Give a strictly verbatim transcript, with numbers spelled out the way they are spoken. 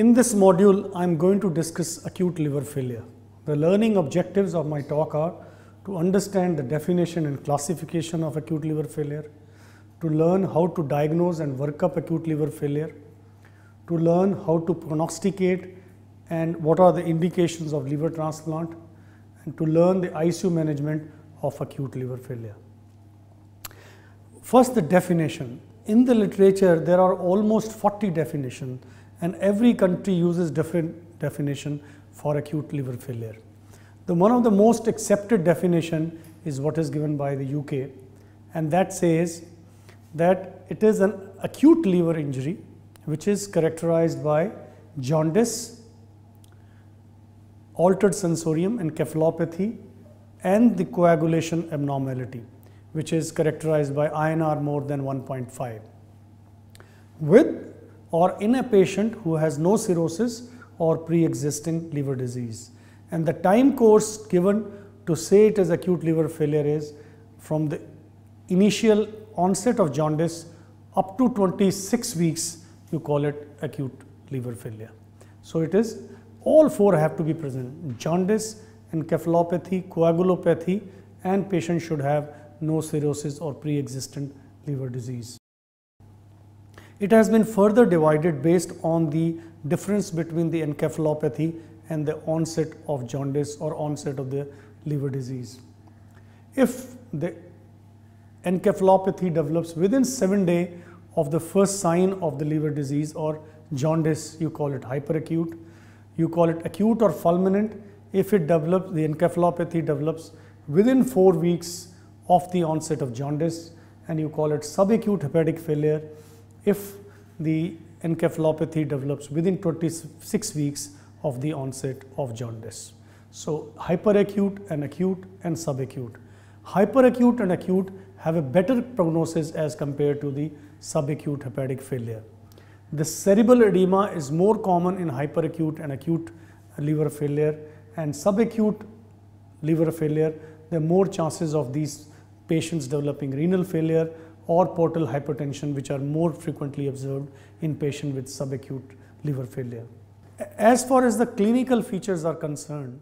In this module, I am going to discuss acute liver failure. The learning objectives of my talk are to understand the definition and classification of acute liver failure, to learn how to diagnose and work up acute liver failure, to learn how to prognosticate and what are the indications of liver transplant, and to learn the I C U management of acute liver failure. First, the definition. In the literature, there are almost forty definitions, and every country uses different definition for acute liver failure. The one of the most accepted definition is what is given by the U K, and that says that it is an acute liver injury which is characterized by jaundice, altered sensorium and encephalopathy, and the coagulation abnormality, which is characterized by I N R more than one point five, with or in a patient who has no cirrhosis or pre-existing liver disease. And the time course given to say it is acute liver failure is from the initial onset of jaundice up to twenty-six weeks, you call it acute liver failure. So it is all four have to be present: jaundice, encephalopathy, coagulopathy, and patient should have no cirrhosis or pre-existent liver disease. It has been further divided based on the difference between the encephalopathy and the onset of jaundice or onset of the liver disease. If the encephalopathy develops within seven days of the first sign of the liver disease or jaundice, you call it hyperacute. You call it acute or fulminant if it develops, the encephalopathy develops within four weeks of the onset of jaundice, and you call it subacute hepatic failure if the encephalopathy develops within twenty-six weeks of the onset of jaundice. So hyperacute and acute and subacute. Hyperacute and acute have a better prognosis as compared to the subacute hepatic failure. The cerebral edema is more common in hyperacute and acute liver failure, and subacute liver failure, there are more chances of these patients developing renal failure or portal hypertension, which are more frequently observed in patients with subacute liver failure. As far as the clinical features are concerned,